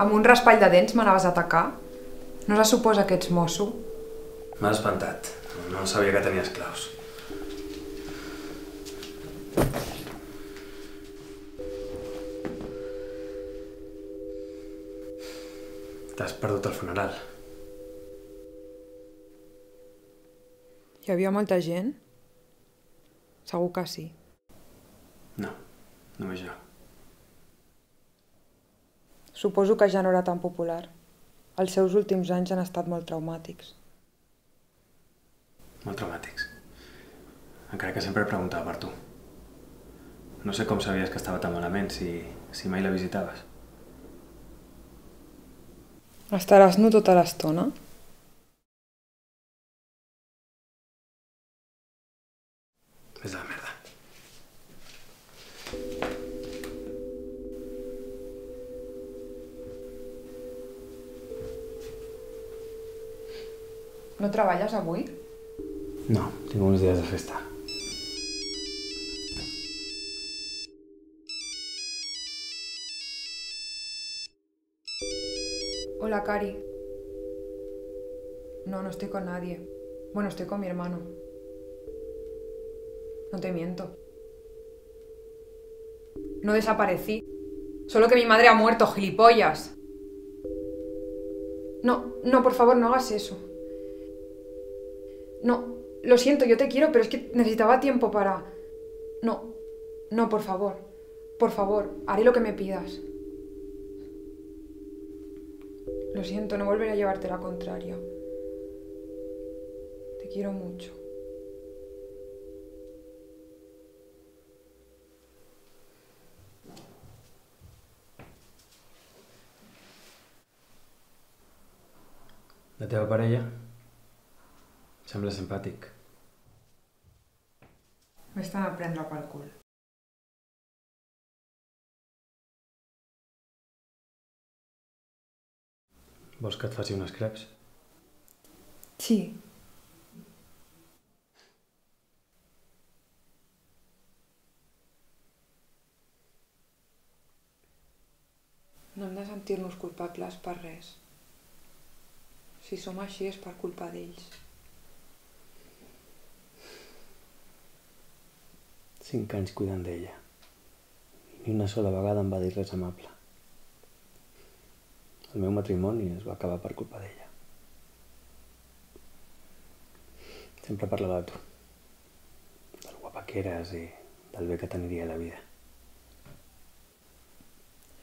Amb un raspall de dents m'anaves a atacar? No se suposa que ets mosso? M'has espantat. No sabia que tenies claus. T'has perdut el funeral. Hi havia molta gent? Segur que sí. No, només jo. Suposo que ja no era tan popular. Els seus últims anys han estat molt traumàtics. Molt traumàtics. Encara que sempre preguntava per tu. No sé com sabies que estava tan malament, si mai la visitaves. Estaràs nu tota l'estona? Vés a la merda. No treballes avui? No, tinc uns dies de festa. Hola, Cari. No, no estoy con nadie. Bueno, estoy con mi hermano. No te miento. No desaparecí. Solo que mi madre ha muerto, gilipollas. No, no, por favor, no hagas eso. No, lo siento, yo te quiero, pero es que necesitaba tiempo para... No, no, por favor, haré lo que me pidas. Lo siento, no volveré a llevarte la contraria. Te quiero mucho. La teva parella? Sembla simpàtic. M'estan a prendre pel cul. Vols que et faci unes creps? Sí. No hem de sentir-nos culpables per res. Si som així és per culpa d'ells. 5 anys cuidant d'ella. Ni una sola vegada em va dir res amable. El meu matrimoni es va acabar per culpa d'ella. Sempre parlava de tu. Del guapa que eres i del bé que t'aniria la vida.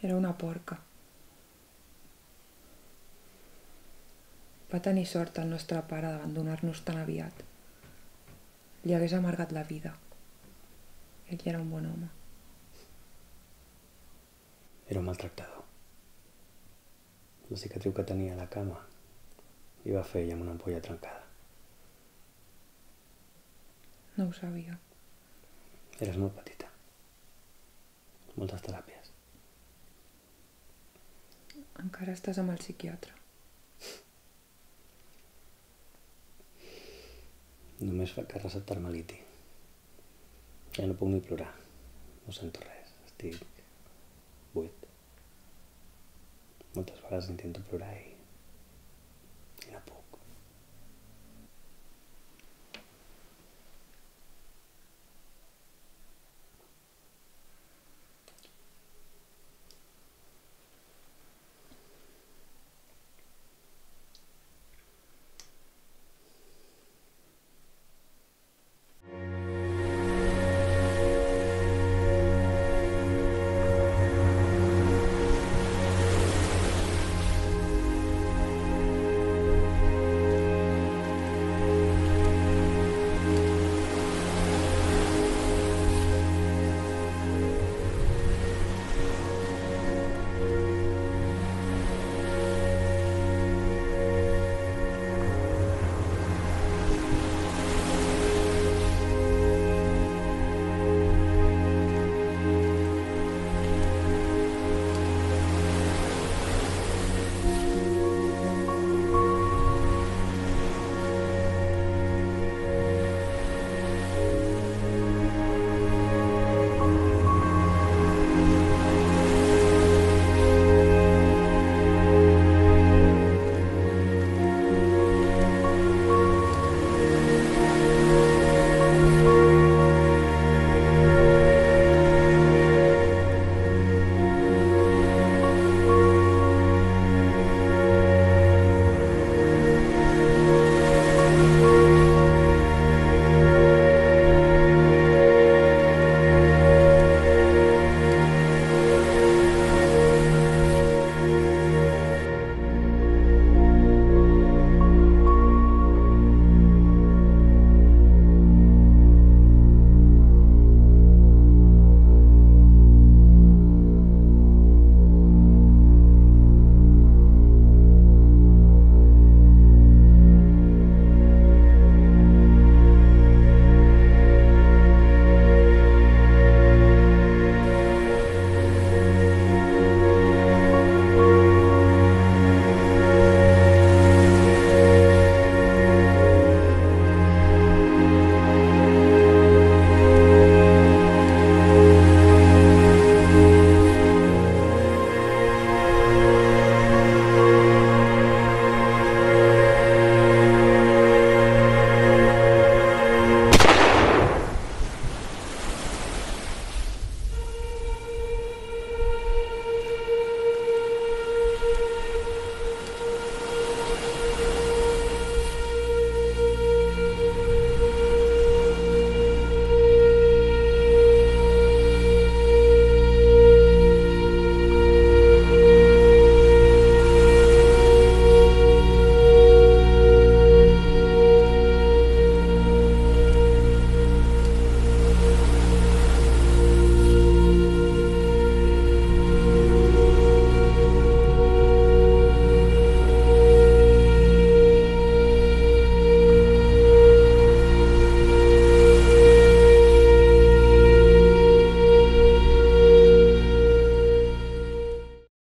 Era una porca. Va tenir sort el nostre pare d'abandonar-nos tan aviat. Li hagués amargat la vida. Ell era un bon home. Era un maltractador. La cicatriu que tenia a la cama li va fer ella amb una ampolla trencada. No ho sabia. Eres molt petita. Moltes teràpies. Encara estàs amb el psiquiatre. Només fa que receptar-me liti. Ja no puc ni plorar. No sento res. Estic buit. Moltes vegades intento plorar i